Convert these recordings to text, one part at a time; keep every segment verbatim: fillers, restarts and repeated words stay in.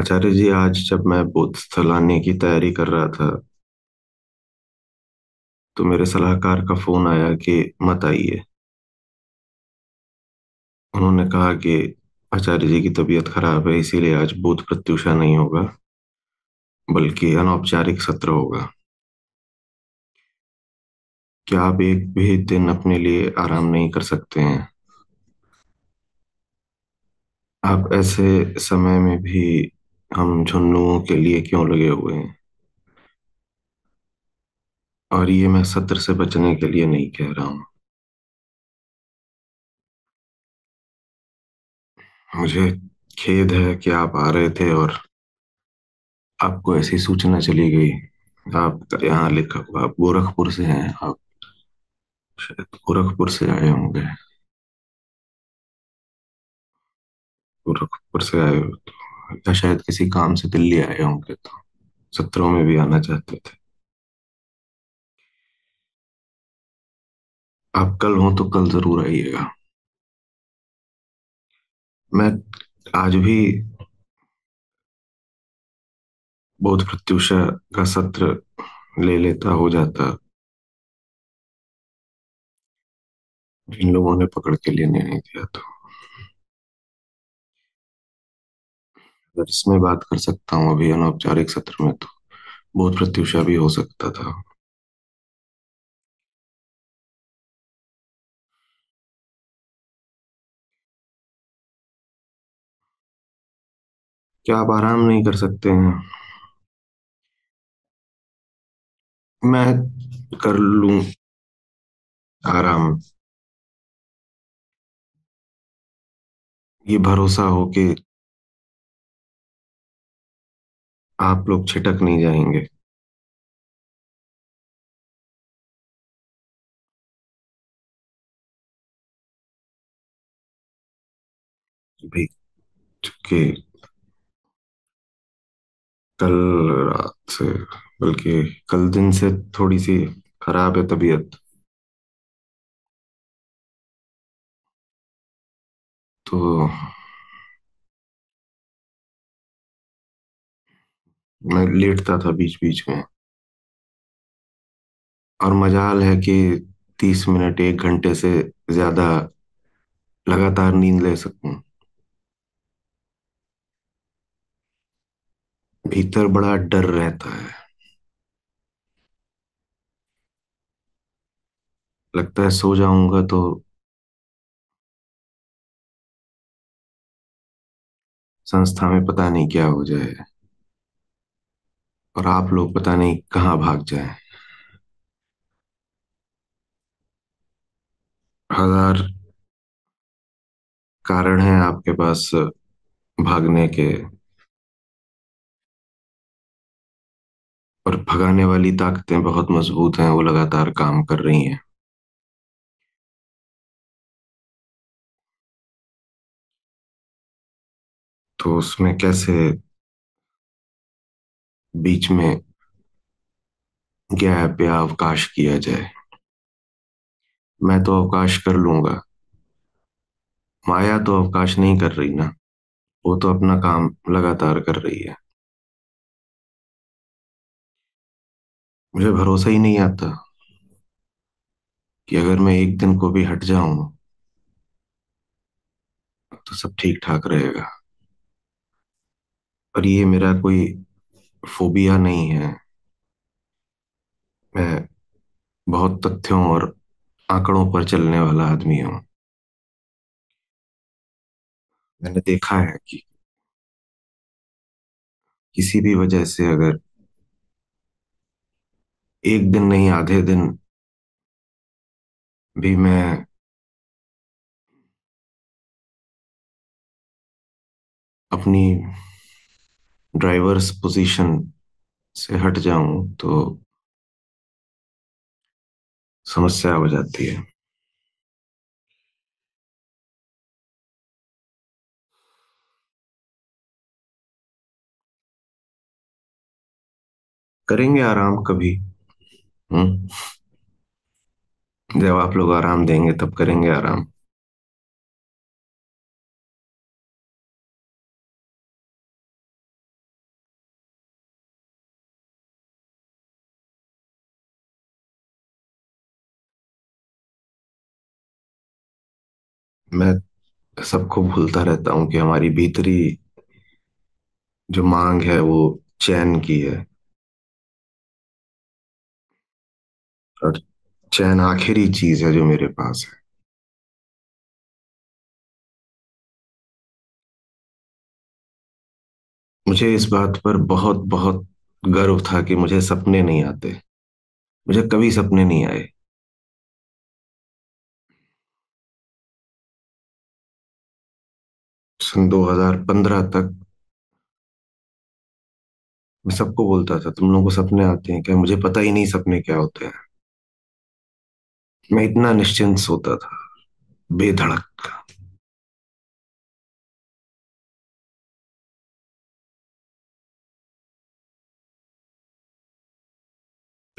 आचार्य जी, आज जब मैं बोध स्थल आने की तैयारी कर रहा था तो मेरे सलाहकार का फोन आया कि मत आइए। उन्होंने कहा कि आचार्य जी की तबीयत खराब है, इसीलिए आज बोध प्रत्यूषा नहीं होगा बल्कि अनौपचारिक सत्र होगा। क्या आप एक भी दिन अपने लिए आराम नहीं कर सकते हैं? आप ऐसे समय में भी हम झुन्नुओं के लिए क्यों लगे हुए हैं? और ये मैं सत्र से बचने के लिए नहीं कह रहा हूं। मुझे खेद है कि आप आ रहे थे और आपको ऐसी सूचना चली गई। आप यहाँ लिखा हुआ आप गोरखपुर से हैं, आप शायद गोरखपुर से आए होंगे। गोरखपुर से आए हो तो, या शायद किसी काम से दिल्ली आए होंगे, तो सत्रों में भी आना चाहते थे। आप कल हो तो कल जरूर आइएगा। मैं आज भी बोध प्रत्यूषा का सत्र ले लेता हो जाता। इन लोगों ने पकड़ के लिए नहीं दिया, तो अगर इसमें बात कर सकता हूँ अभी अनौपचारिक सत्र में, तो बोध प्रत्यूषा भी हो सकता था। क्या आप आराम नहीं कर सकते हैं? मैं कर लूं आराम, ये भरोसा हो कि आप लोग छिटक नहीं जाएंगे। भाई चुके कल रात से, बल्कि कल दिन से थोड़ी सी खराब है तबीयत, तो मैं लेटता था बीच बीच में। और मजाल है कि तीस मिनट एक घंटे से ज्यादा लगातार नींद ले सकूं। भीतर बड़ा डर रहता है, लगता है सो जाऊंगा तो संस्था में पता नहीं क्या हो जाए और आप लोग पता नहीं कहाँ भाग जाए। हजार कारण हैं आपके पास भागने के, और भगाने वाली ताकतें बहुत मजबूत हैं, वो लगातार काम कर रही हैं। तो उसमें कैसे बीच में गैप या अवकाश किया जाए? मैं तो अवकाश कर लूंगा, माया तो अवकाश नहीं कर रही ना, वो तो अपना काम लगातार कर रही है। मुझे भरोसा ही नहीं आता कि अगर मैं एक दिन को भी हट जाऊं तो सब ठीक ठाक रहेगा। और ये मेरा कोई फोबिया नहीं है, मैं बहुत तथ्यों और आंकड़ों पर चलने वाला आदमी हूं। मैंने देखा है कि किसी भी वजह से अगर एक दिन नहीं आधे दिन भी मैं अपनी ड्राइवर्स पोजीशन से हट जाऊं तो समस्या हो जाती है। करेंगे आराम कभी, जब आप लोग आराम देंगे तब करेंगे आराम। मैं सबको भूलता रहता हूँ कि हमारी भीतरी जो मांग है वो चैन की है, और चैन आखिरी चीज है जो मेरे पास है। मुझे इस बात पर बहुत बहुत गर्व था कि मुझे सपने नहीं आते, मुझे कभी सपने नहीं आए। सन दो हज़ार पंद्रह तक मैं सबको बोलता था तुम लोगों को सपने आते हैं क्या, मुझे पता ही नहीं सपने क्या होते हैं। मैं इतना निश्चिंत सोता था, बेधड़क।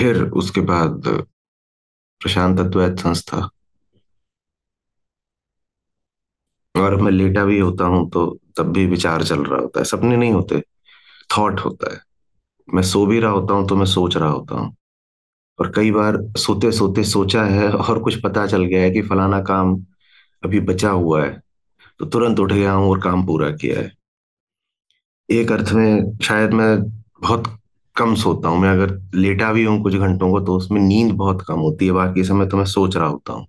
फिर उसके बाद प्रशांत अद्वैत संस्था, और मैं लेटा भी होता हूं तो तब भी विचार चल रहा होता है, सपने नहीं होते, थॉट होता है। मैं सो भी रहा होता हूं तो मैं सोच रहा होता हूं, और कई बार सोते सोते सोचा है और कुछ पता चल गया है कि फलाना काम अभी बचा हुआ है, तो तुरंत उठ गया हूं और काम पूरा किया है। एक अर्थ में शायद मैं बहुत कम सोता हूँ। मैं अगर लेटा भी हूँ कुछ घंटों को तो उसमें नींद बहुत कम होती है, बाकी समय तो मैं सोच रहा होता हूँ।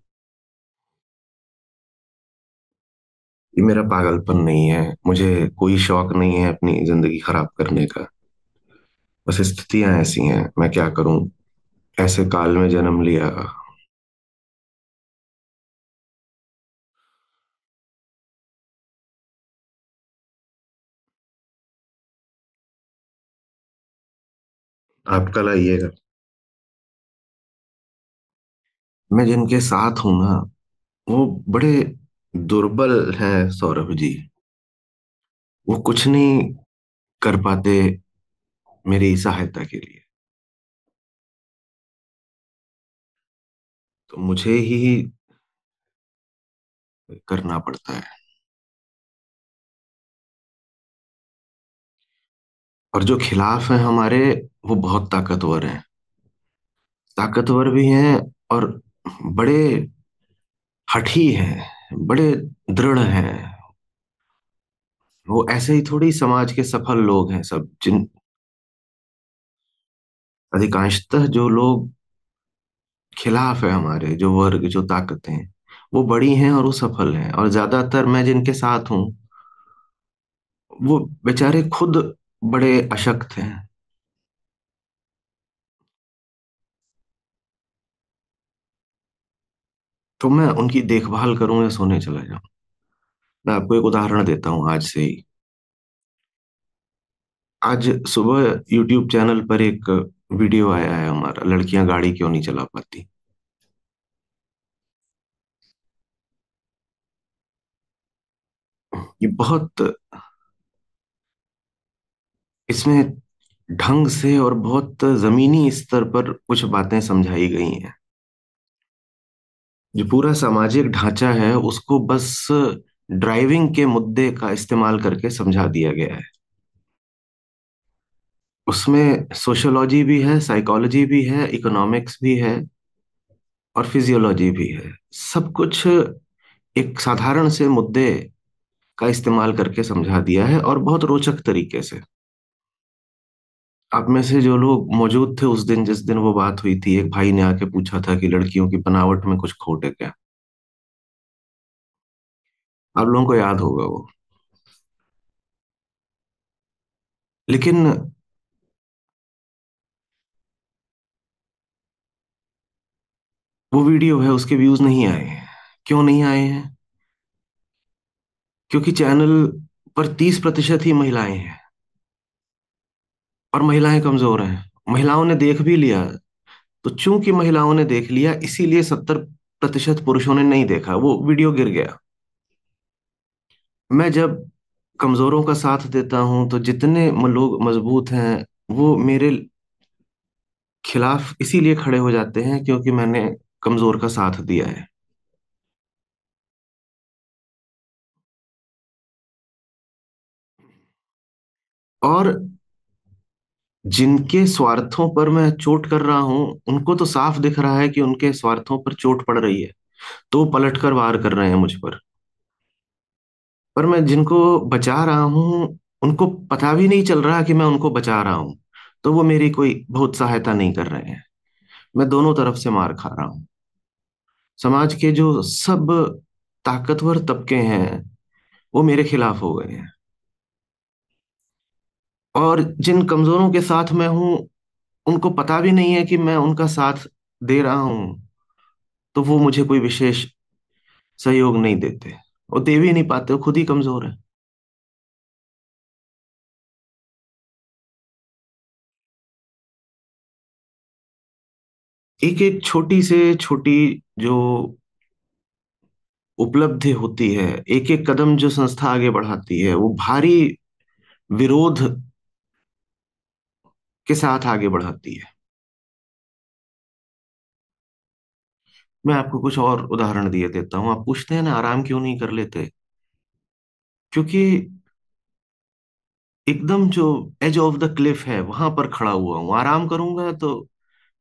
ये मेरा पागलपन नहीं है, मुझे कोई शौक नहीं है अपनी जिंदगी खराब करने का, बस स्थितियां ऐसी हैं, मैं क्या करूं, ऐसे काल में जन्म लिया। आप कल आइएगा। मैं जिनके साथ हूं ना वो बड़े दुर्बल हैं सौरभ जी, वो कुछ नहीं कर पाते मेरी सहायता के लिए, तो मुझे ही करना पड़ता है। और जो खिलाफ हैं हमारे वो बहुत ताकतवर हैं, ताकतवर भी हैं और बड़े हठी हैं, बड़े दृढ़ हैं। वो ऐसे ही थोड़ी समाज के सफल लोग हैं सब, जिन अधिकांशतः जो लोग खिलाफ है हमारे, जो वर्ग, जो ताकतें, वो बड़ी हैं और वो सफल हैं। और ज्यादातर मैं जिनके साथ हूं वो बेचारे खुद बड़े अशक्त हैं। तो मैं उनकी देखभाल करूं या सोने चला जाऊं? मैं आपको एक उदाहरण देता हूं आज से ही। आज सुबह यूट्यूब चैनल पर एक वीडियो आया है हमारा, लड़कियां गाड़ी क्यों नहीं चला पाती। ये बहुत, इसमें ढंग से और बहुत जमीनी स्तर पर कुछ बातें समझाई गई हैं। जो पूरा सामाजिक ढांचा है उसको बस ड्राइविंग के मुद्दे का इस्तेमाल करके समझा दिया गया है। उसमें सोशियोलॉजी भी है, साइकोलॉजी भी है, इकोनॉमिक्स भी है और फिजियोलॉजी भी है। सब कुछ एक साधारण से मुद्दे का इस्तेमाल करके समझा दिया है, और बहुत रोचक तरीके से। आप में से जो लोग मौजूद थे उस दिन, जिस दिन वो बात हुई थी, एक भाई ने आके पूछा था कि लड़कियों की बनावट में कुछ खोट है क्या। आप लोगों को याद होगा वो। लेकिन वो वीडियो है, उसके व्यूज नहीं आए हैं। क्यों नहीं आए हैं? क्योंकि चैनल पर तीस प्रतिशत ही महिलाएं हैं, और महिलाएं कमजोर हैं। महिलाओं ने देख भी लिया तो चूंकि महिलाओं ने देख लिया इसीलिए सत्तर प्रतिशत पुरुषों ने नहीं देखा, वो वीडियो गिर गया। मैं जब कमजोरों का साथ देता हूं तो जितने लोग मजबूत हैं वो मेरे खिलाफ इसीलिए खड़े हो जाते हैं क्योंकि मैंने कमजोर का साथ दिया है। और जिनके स्वार्थों पर मैं चोट कर रहा हूं उनको तो साफ दिख रहा है कि उनके स्वार्थों पर चोट पड़ रही है, तो पलट कर वार कर रहे हैं मुझ पर। पर मैं जिनको बचा रहा हूँ उनको पता भी नहीं चल रहा कि मैं उनको बचा रहा हूँ, तो वो मेरी कोई बहुत सहायता नहीं कर रहे हैं। मैं दोनों तरफ से मार खा रहा हूँ। समाज के जो सब ताकतवर तबके हैं वो मेरे खिलाफ हो गए हैं, और जिन कमजोरों के साथ मैं हूं उनको पता भी नहीं है कि मैं उनका साथ दे रहा हूं, तो वो मुझे कोई विशेष सहयोग नहीं देते और दे भी नहीं पाते, वो खुद ही कमजोर है। एक एक छोटी से छोटी जो उपलब्धि होती है, एक एक कदम जो संस्था आगे बढ़ाती है, वो भारी विरोध के साथ आगे बढ़ाती है। मैं आपको कुछ और उदाहरण दिए देता हूं। आप पूछते हैं ना आराम क्यों नहीं कर लेते, क्योंकि एकदम जो एज ऑफ द क्लिफ है वहां पर खड़ा हुआ हूं। आराम करूंगा तो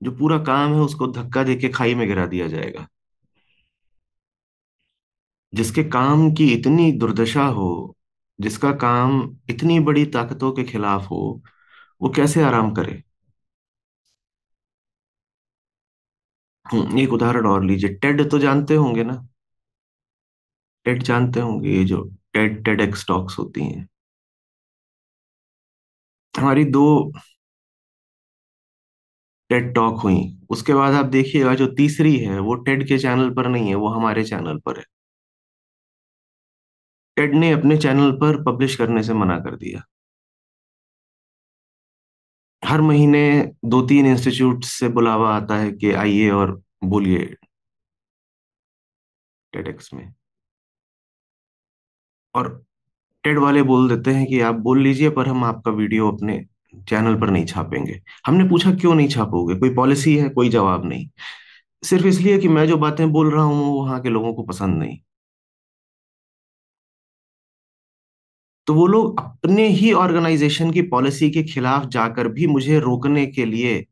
जो पूरा काम है उसको धक्का देके खाई में गिरा दिया जाएगा। जिसके काम की इतनी दुर्दशा हो, जिसका काम इतनी बड़ी ताकतों के खिलाफ हो, वो कैसे आराम करे। एक उदाहरण और लीजिए, टेड तो जानते होंगे ना, टेड जानते होंगे, ये जो टेड टेड एक्स टॉक्स होती हैं। हमारी दो टेड टॉक हुई, उसके बाद आप देखिएगा जो तीसरी है वो टेड के चैनल पर नहीं है, वो हमारे चैनल पर है। टेड ने अपने चैनल पर पब्लिश करने से मना कर दिया। हर महीने दो तीन इंस्टीट्यूट से बुलावा आता है कि आइए और बोलिए टेडएक्स में, और टेड वाले बोल देते हैं कि आप बोल लीजिए पर हम आपका वीडियो अपने चैनल पर नहीं छापेंगे। हमने पूछा क्यों नहीं छापोगे, कोई पॉलिसी है? कोई जवाब नहीं, सिर्फ इसलिए कि मैं जो बातें बोल रहा हूँ वो वहां के लोगों को पसंद नहीं। तो वो लोग अपने ही ऑर्गेनाइजेशन की पॉलिसी के खिलाफ जाकर भी मुझे रोकने के लिए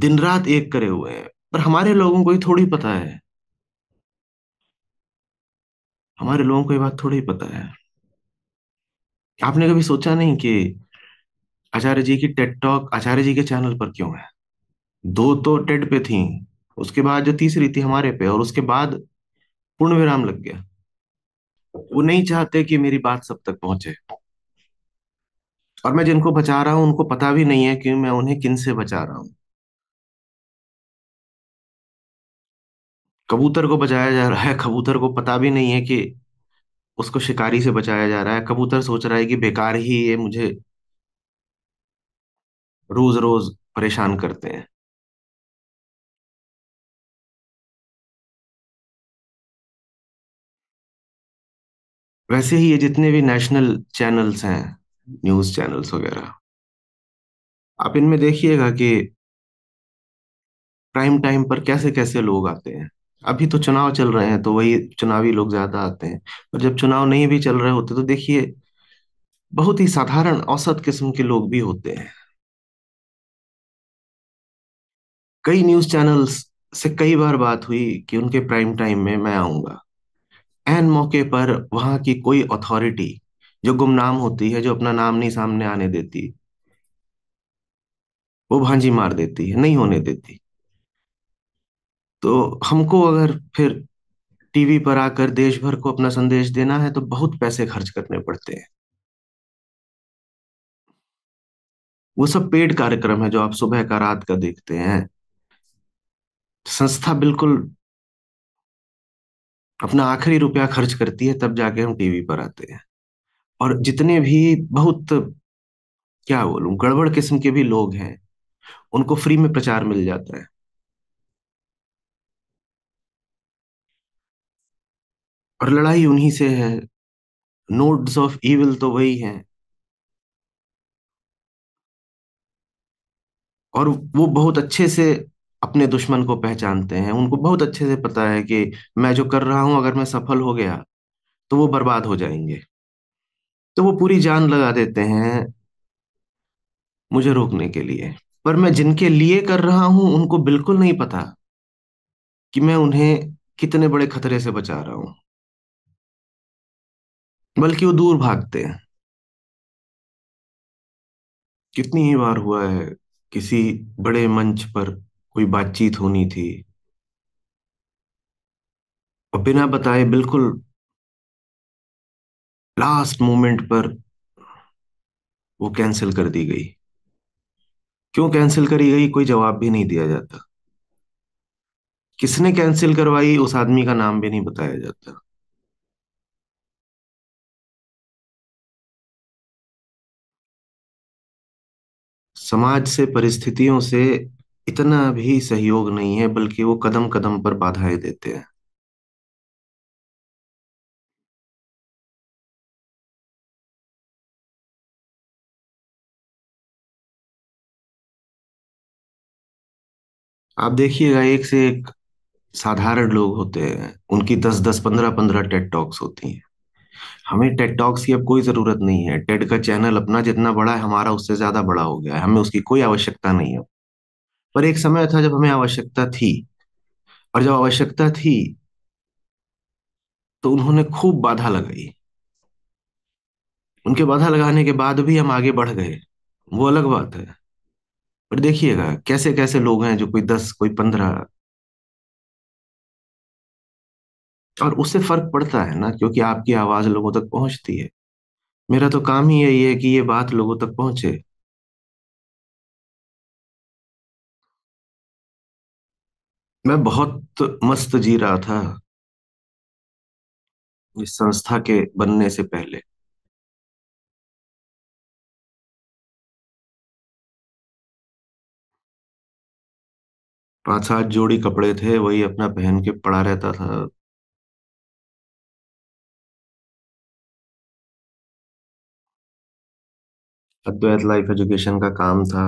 दिन रात एक करे हुए हैं, पर हमारे लोगों को ही थोड़ी पता है, हमारे लोगों को ये बात थोड़ी पता है। आपने कभी सोचा नहीं कि आचार्य जी की टेड टॉक आचार्य जी के चैनल पर क्यों है? दो तो टेड पे थी, उसके बाद जो तीसरी थी हमारे पे, और उसके बाद पूर्ण विराम लग गया। वो नहीं चाहते कि मेरी बात सब तक पहुंचे, और मैं जिनको बचा रहा हूं उनको पता भी नहीं है कि मैं उन्हें किन से बचा रहा हूं। कबूतर को बचाया जा रहा है, कबूतर को पता भी नहीं है कि उसको शिकारी से बचाया जा रहा है। कबूतर सोच रहा है कि बेकार ही ये मुझे रोज रोज परेशान करते हैं। वैसे ही ये जितने भी नेशनल चैनल्स हैं, न्यूज चैनल्स वगैरह, आप इनमें देखिएगा कि प्राइम टाइम पर कैसे कैसे लोग आते हैं। अभी तो चुनाव चल रहे हैं तो वही चुनावी लोग ज्यादा आते हैं, और जब चुनाव नहीं भी चल रहे होते तो देखिए बहुत ही साधारण औसत किस्म के लोग भी होते हैं। कई न्यूज चैनल्स से कई बार बात हुई कि उनके प्राइम टाइम में मैं आऊंगा। ऐन मौके पर वहां की कोई अथॉरिटी जो गुमनाम होती है, जो अपना नाम नहीं सामने आने देती, वो भांजी मार देती है, नहीं होने देती। तो हमको अगर फिर टीवी पर आकर देश भर को अपना संदेश देना है तो बहुत पैसे खर्च करने पड़ते हैं। वो सब पेड कार्यक्रम है जो आप सुबह का रात का देखते हैं। संस्था बिल्कुल अपना आखिरी रुपया खर्च करती है, तब जाके हम टीवी पर आते हैं। और जितने भी बहुत क्या बोलूं गड़बड़ किस्म के भी लोग हैं, उनको फ्री में प्रचार मिल जाता है। और लड़ाई उन्हीं से है। नोड्स ऑफ इविल तो वही हैं, और वो बहुत अच्छे से अपने दुश्मन को पहचानते हैं। उनको बहुत अच्छे से पता है कि मैं जो कर रहा हूं अगर मैं सफल हो गया तो वो बर्बाद हो जाएंगे, तो वो पूरी जान लगा देते हैं मुझे रोकने के लिए। पर मैं जिनके लिए कर रहा हूं उनको बिल्कुल नहीं पता कि मैं उन्हें कितने बड़े खतरे से बचा रहा हूं। बल्कि वो दूर भागते हैं। कितनी ही बार हुआ है किसी बड़े मंच पर कोई बातचीत होनी थी और बिना बताए बिल्कुल लास्ट मोमेंट पर वो कैंसिल कर दी गई। क्यों कैंसिल करी गई कोई जवाब भी नहीं दिया जाता। किसने कैंसिल करवाई उस आदमी का नाम भी नहीं बताया जाता। समाज से परिस्थितियों से इतना भी सहयोग नहीं है, बल्कि वो कदम कदम पर बाधाएं देते हैं। आप देखिएगा एक से एक साधारण लोग होते हैं, उनकी दस दस पंद्रह पंद्रह टेड टॉक्स होती हैं। हमें टेड टॉक्स की अब कोई जरूरत नहीं है। टेड का चैनल अपना जितना बड़ा है हमारा उससे ज्यादा बड़ा हो गया है, हमें उसकी कोई आवश्यकता नहीं है। पर एक समय था जब हमें आवश्यकता थी, और जब आवश्यकता थी तो उन्होंने खूब बाधा लगाई। उनके बाधा लगाने के बाद भी हम आगे बढ़ गए वो अलग बात है। पर देखिएगा कैसे कैसे लोग हैं जो कोई दस कोई पंद्रह, और उससे फर्क पड़ता है ना, क्योंकि आपकी आवाज लोगों तक पहुंचती है। मेरा तो काम ही यही है कि ये बात लोगों तक पहुंचे। मैं बहुत मस्त जी रहा था इस संस्था के बनने से पहले। पांच सात जोड़ी कपड़े थे, वही अपना पहन के पड़ा रहता था। अद्वैत लाइफ एजुकेशन का काम था।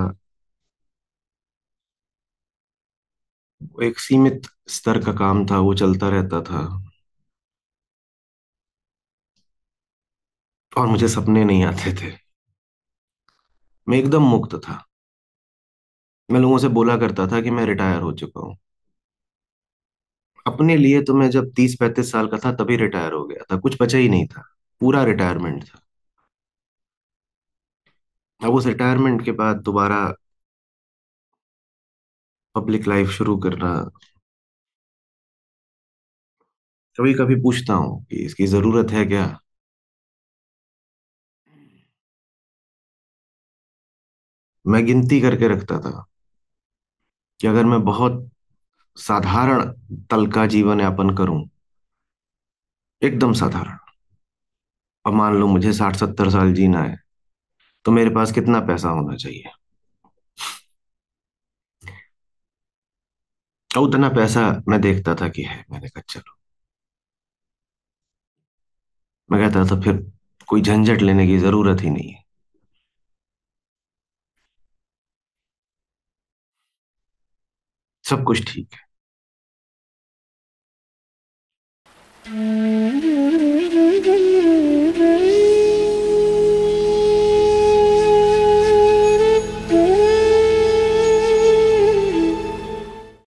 एक सीमित स्तर का काम था, वो चलता रहता था। और मुझे सपने नहीं आते थे, मैं एकदम मुक्त था। मैं लोगों से बोला करता था कि मैं रिटायर हो चुका हूं। अपने लिए तो मैं जब तीस पैंतीस साल का था तभी रिटायर हो गया था, कुछ बचा ही नहीं था, पूरा रिटायरमेंट था। अब उस रिटायरमेंट के बाद दोबारा पब्लिक लाइफ शुरू करना, कभी कभी पूछता हूं कि इसकी जरूरत है क्या। मैं गिनती करके रखता था कि अगर मैं बहुत साधारण तल का जीवन यापन करूं, एकदम साधारण, और मान लो मुझे साठ सत्तर साल जीना है, तो मेरे पास कितना पैसा होना चाहिए। उतना पैसा मैं देखता था कि है। मैंने कहा चलो, मैं कहता था फिर कोई झंझट लेने की जरूरत ही नहीं है। सब कुछ ठीक है।